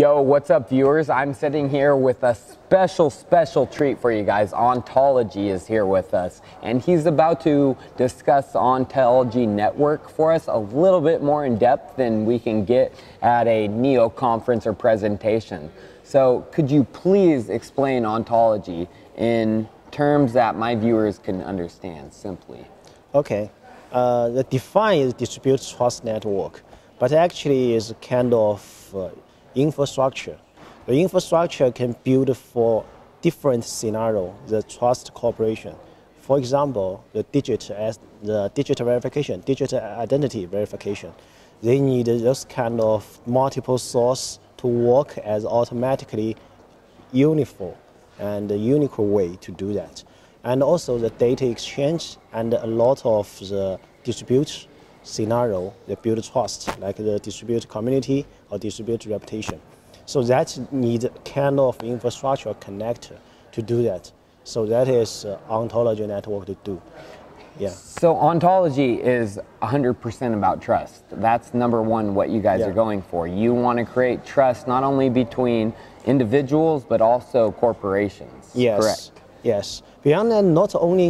Yo, what's up, viewers? I'm sitting here with a special treat for you guys. Ontology is here with us, and he's about to discuss Ontology Network for us a little bit more in depth than we can get at a Neo conference or presentation. So could you please explain Ontology in terms that my viewers can understand simply? Okay. The define is distributed trust network, but actually is kind of infrastructure. The infrastructure can build for different scenario. The trust cooperation, for example, the digital verification, digital identity verification. They need those kind of multiple source to work as automatically uniform and a unique way to do that. And also the data exchange and a lot of the distribute scenario, they build trust, like the distributed community or distributed reputation. So that needs kind of infrastructure connector to do that. So that is Ontology Network to do. Yeah. So Ontology is 100% about trust. That's number one what you guys are going for. You want to create trust not only between individuals but also corporations. Yes. Correct. Yes. Beyond that, not only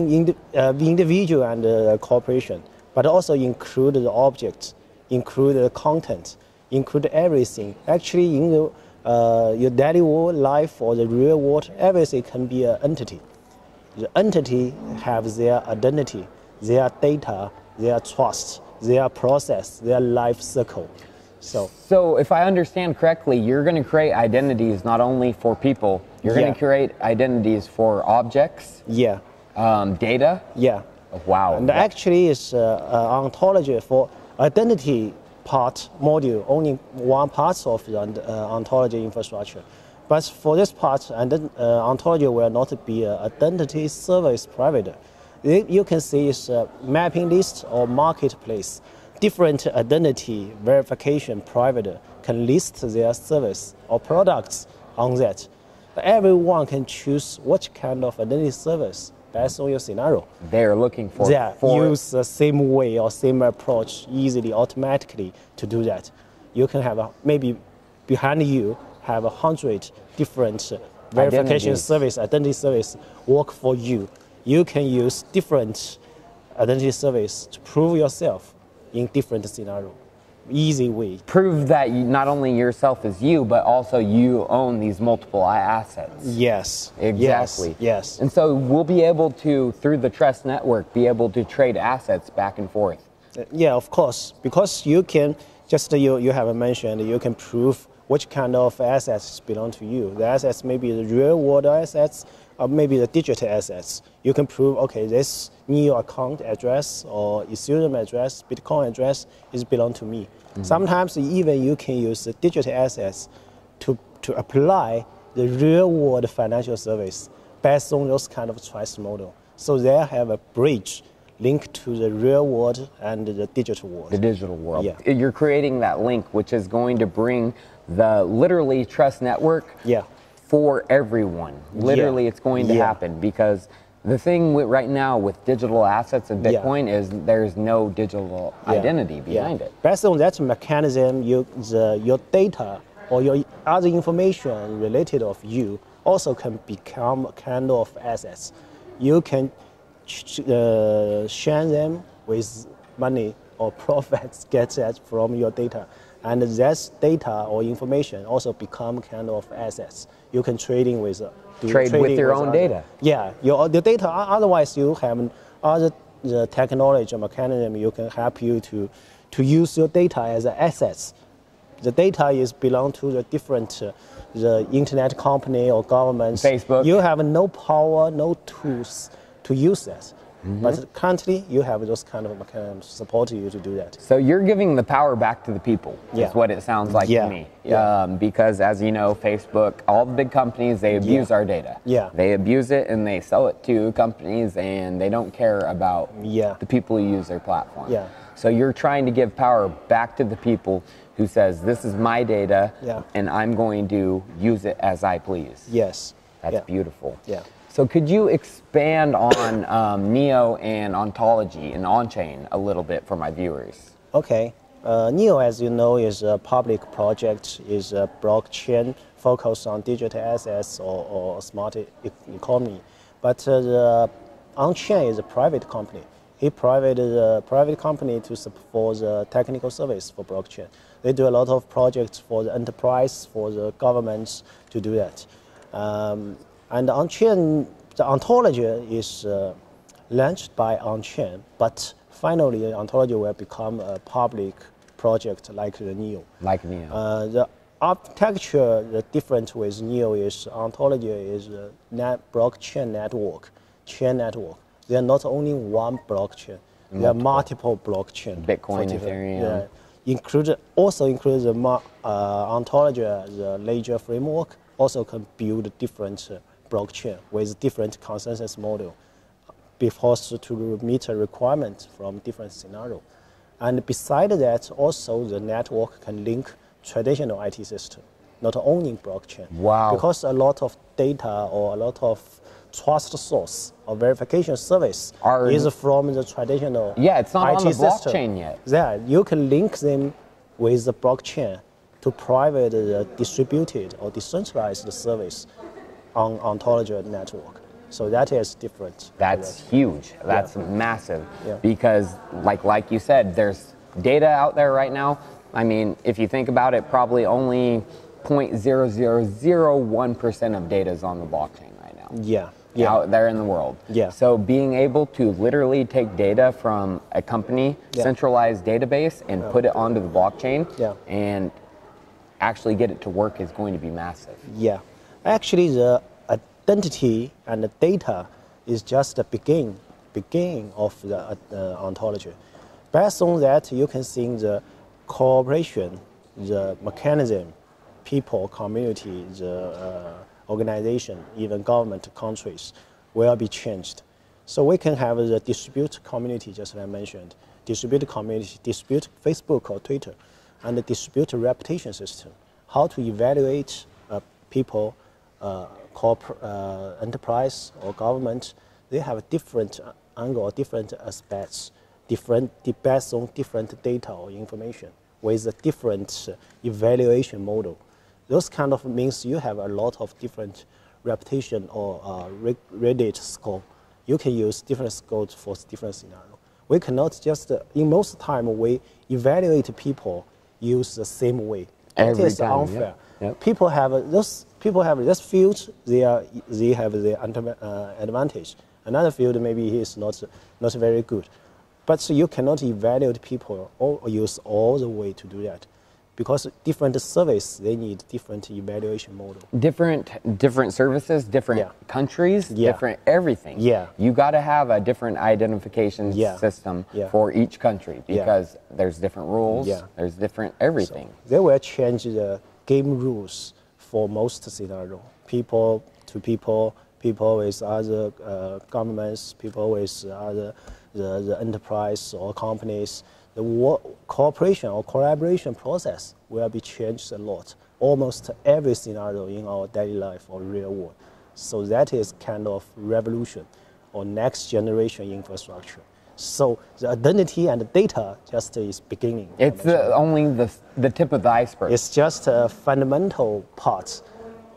individual and corporation, but also include the objects, include the content, include everything. Actually, in your daily life or the real world, everything can be an entity. The entity have their identity, their data, their trust, their process, their life cycle. So if I understand correctly, you're going to create identities not only for people, you're going to create identities for objects, data. Yeah. Wow. And actually it's ontology for identity part module, only one part of the ontology infrastructure. But for this part, ontology will not be an identity service provider. You can see it's a mapping list or marketplace. Different identity verification provider can list their service or products on that. Everyone can choose what kind of identity service based on your scenario. They are looking for. Yeah, use the same way or same approach easily, automatically to do that. You can have maybe behind you have 100 different verification service, identity service work for you. You can use different identity service to prove yourself in different scenario, easy way. Prove that you, not only yourself is you, but also you own these multiple assets. Yes. Exactly. Yes. And so we'll be able to, through the trust network, be able to trade assets back and forth. Yeah, of course, because you can, just you have mentioned, you can prove which kind of assets belong to you. The assets may be the real world assets, or maybe the digital assets. You can prove, okay, this Neo account address or Ethereum address, Bitcoin address is belong to me. Mm-hmm. Sometimes even you can use the digital assets to apply the real world financial service based on those kind of trust model. So they have a bridge link to the real world and the digital world. The digital world. Yeah. You're creating that link, which is going to bring the literally trust network for everyone. Literally, it's going to happen, because the thing with right now with digital assets and Bitcoin is there's no digital identity behind it. Based on that mechanism, your data or your other information related of you also can become kind of assets. You can share them with money or profits get that from your data. And that data or information also become kind of assets. You can trading with trade with your own data. Yeah, the data. Otherwise, you have other technology mechanism. You can help you to use your data as assets. The data is belong to the different the internet company or governments. Facebook. You have no power, no tools to use that. Mm-hmm. But currently, you have those kind of mechanisms supporting you to do that. So you're giving the power back to the people, is what it sounds like to me. Yeah. Because as you know, Facebook, all the big companies, they abuse our data. Yeah. They abuse it and they sell it to companies, and they don't care about the people who use their platform. Yeah. So you're trying to give power back to the people who says, this is my data, and I'm going to use it as I please. Yes. That's beautiful. Yeah. So could you expand on Neo and ontology and on-chain a little bit for my viewers? Okay. Neo, as you know, is a public project, is a blockchain focused on digital assets or smart economy. But the on-chain is a private company. It private company to support the technical service for blockchain. They do a lot of projects for the enterprise, for the governments to do that. And on-chain, the ontology is launched by on-chain, but finally the ontology will become a public project like the Neo. Like Neo. The architecture, the difference with Neo is ontology is a blockchain network, chain network. They are not only one blockchain, there are multiple blockchains. Bitcoin, Ethereum. Yeah. Also include the ontology, the ledger framework, also can build different blockchain with different consensus model, because to meet a requirement from different scenario. And beside that, also the network can link traditional IT system, not only blockchain. Wow. Because a lot of data or a lot of trust source or verification service is from the traditional IT. Yeah, it's not IT on the blockchain system yet. Yeah, you can link them with the blockchain to private distributed or decentralized service on ontology network. So that is different. That's huge. That's massive. Yeah. Because like you said, there's data out there right now. I mean, if you think about it, probably only 0.0001% of data is on the blockchain right now. Yeah. Yeah. Out there in the world. Yeah. So being able to literally take data from a company centralized database and put it onto the blockchain and actually get it to work is going to be massive. Yeah. Actually, the identity and the data is just the beginning of the ontology. Based on that, you can see the cooperation, the mechanism, people, community, the organization, even government, countries will be changed. So we can have the distributed community, just like I mentioned, distributed community, distribute Facebook or Twitter, and the distributed reputation system, how to evaluate people, enterprise or government. They have different angle, different aspects, different based on different data or information with a different evaluation model. Those kind of means you have a lot of different reputation or Reddit score. You can use different scores for different scenario. We cannot just, in most time, we evaluate people use the same way. Every it is time, unfair. Yeah, yeah. People have this field. They have their advantage. Another field maybe he is not very good, but you cannot evaluate people or use all the way to do that, because different service they need different evaluation model. Different services, different countries, different everything. Yeah, you got to have a different identification system for each country, because there's different rules. Yeah, there's different everything. So they will change the game rules for most scenario, people to people, people with other governments, people with other the enterprise or companies. The cooperation or collaboration process will be changed a lot. Almost every scenario in our daily life or real world. So that is kind of revolution or next generation infrastructure. So the identity and the data just is beginning. It's only the tip of the iceberg. It's just a fundamental part,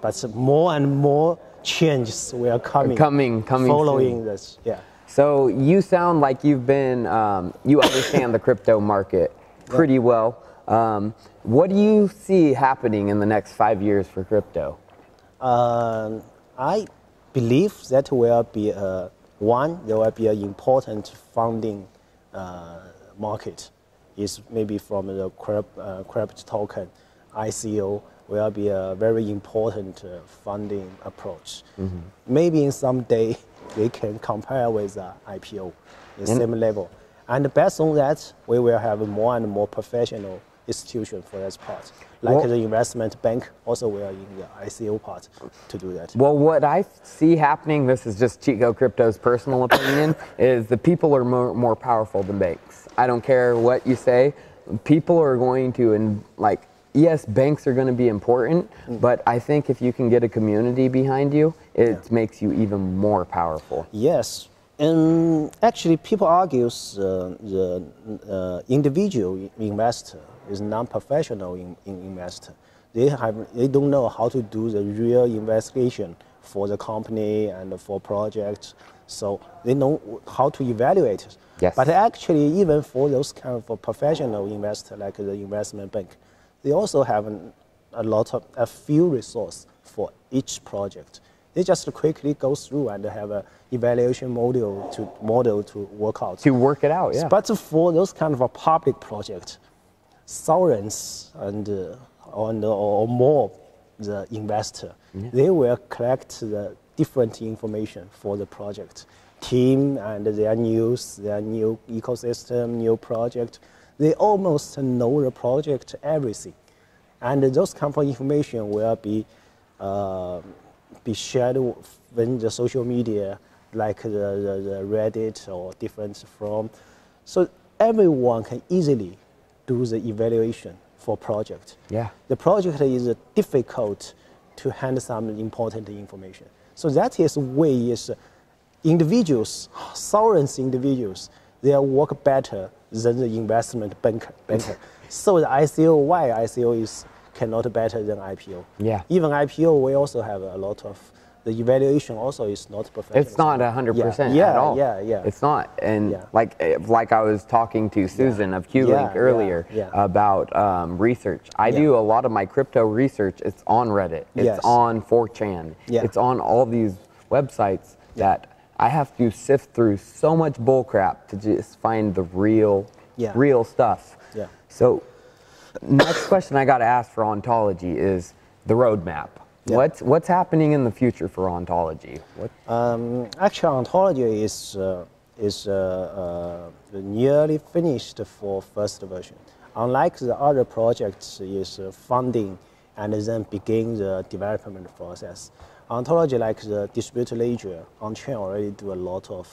but more and more changes will coming following soon. This. Yeah. So you sound like you've been, you understand the crypto market pretty well. What do you see happening in the next 5 years for crypto? I believe that will be there will be an important funding market. It's maybe from the crypto token, ICO will be a very important funding approach. Mm-hmm. Maybe in some day we can compare with IPO, the same level. And based on that, we will have more and more professional institution for that part. Like the investment bank also will in the ICO part to do that. Well, what I see happening, this is just Chico Crypto's personal opinion, is the people are more powerful than banks. I don't care what you say. People are going to, yes, banks are going to be important, but I think if you can get a community behind you, it makes you even more powerful. Yes, And actually, people argue the individual investor is non-professional investor. They don't know how to do the real investigation for the company and for projects. So they know how to evaluate. Yes. But actually, even for those kind of professional investor, like the investment bank, they also have a few resources for each project. They just quickly go through and have an evaluation model to work out. To work it out, yeah. But for those kind of a public project, thousands or more the investor, yeah, they will collect the different information for the project team and their news, their new ecosystem, new project. They almost know the project, everything, and those kind of information will be shared in the social media, like the Reddit or different from. So everyone can easily do the evaluation for project. Yeah. The project is difficult to handle some important information. So that is way is individuals, thousands of individuals, they work better than the investment banker. So the ICO, why ICO is cannot better than IPO. Yeah. Even IPO, we also have a lot of, the evaluation also is not professional. It's not 100% at all. Yeah, yeah, yeah. It's not. And yeah, like I was talking to Susan, yeah, of Qlink, yeah, earlier, yeah, yeah, about research. I, yeah, do a lot of my crypto research. It's on Reddit. It's, yes, on 4chan. Yeah. It's on all these websites, yeah, that I have to sift through so much bullcrap to just find the real, yeah, real stuff. Yeah. So next question I got to ask for Ontology is the roadmap. Yeah. What's happening in the future for Ontology? Actually, Ontology is nearly finished for first version. Unlike the other projects, is funding and then begin the development process. Ontology, like the distributed ledger, on-chain already do a lot of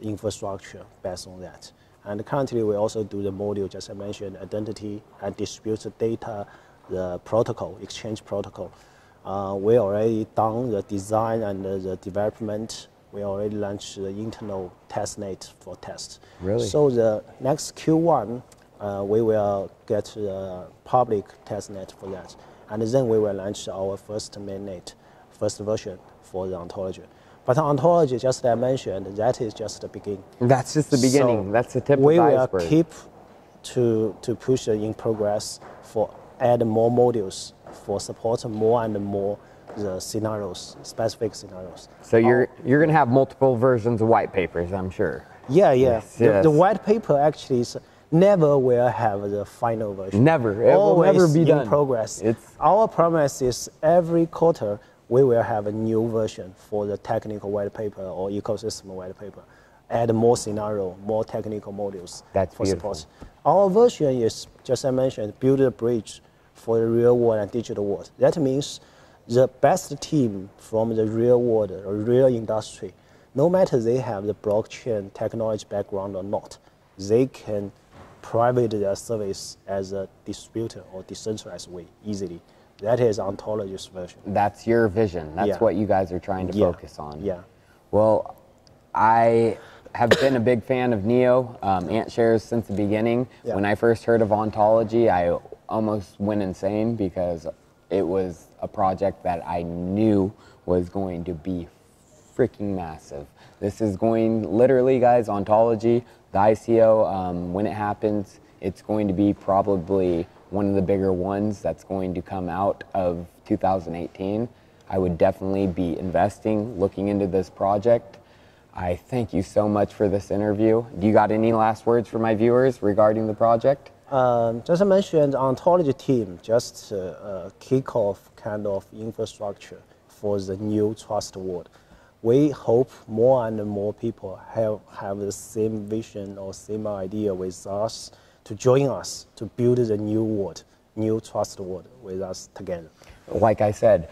infrastructure based on that. And currently, we also do the module, just I mentioned, identity and distributed data, the protocol, exchange protocol. We already done the design and the development. We already launched the internal testnet for tests. Really? So the next Q1, we will get the public testnet for that. And then we will launch our first mainnet, first version for the Ontology. But Ontology, just I mentioned, that is just the beginning. That's just the beginning. So that's the tip of the iceberg. We will keep to push in progress for add more modules for support more and more the scenarios, specific scenarios. So you're going to have multiple versions of white papers, I'm sure. Yeah, yeah. Yes, yes. The white paper actually is never will have the final version. Never. It always will never be in done. Progress. It's our promise is every quarter we will have a new version for the technical white paper or ecosystem white paper. Add more scenario, more technical modules. That's for beautiful. Support. Our version is, just I mentioned, build a bridge for the real world and digital world. That means the best team from the real world or real industry, no matter they have the blockchain technology background or not, they can provide their service as a distributor or decentralized way easily. That is Ontology's version. That's your vision. That's, yeah, what you guys are trying to, yeah, focus on. Yeah. Well, I have been a big fan of Neo, AntShares, since the beginning. Yeah. When I first heard of Ontology, I almost went insane because it was a project that I knew was going to be freaking massive. This is going, literally, guys, Ontology, the ICO, when it happens, it's going to be probably one of the bigger ones that's going to come out of 2018. I would definitely be investing, looking into this project. I thank you so much for this interview. Do you got any last words for my viewers regarding the project? Just I mentioned, the Ontology team just kick off kind of infrastructure for the new trust world. We hope more and more people have the same vision or same idea with us to join us to build the new world, new trust world with us together. Like I said,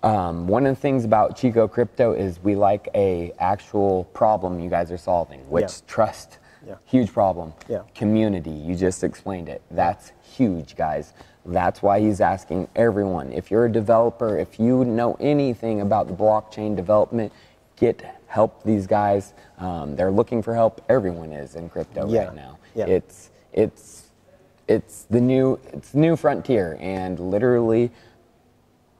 one of the things about Chico Crypto is we like a actual problem you guys are solving, which, yeah, trust, yeah, huge problem, yeah, community. You just explained it. That's huge, guys. That's why he's asking everyone, if you're a developer, if you know anything about the blockchain development, get help these guys. They're looking for help. Everyone is in crypto right now. Yeah. It's the new frontier, and literally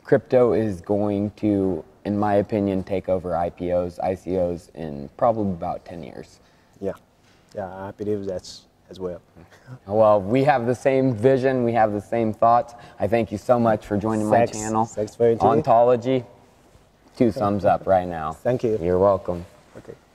crypto is going to, in my opinion, take over IPOs, ICOs in probably about 10 years. Yeah. Yeah, I believe that's as well. Well, we have the same vision. We have the same thoughts. I thank you so much for joining my channel. Thanks for Ontology. Two thumbs up right now. Thank you. You're welcome. Okay.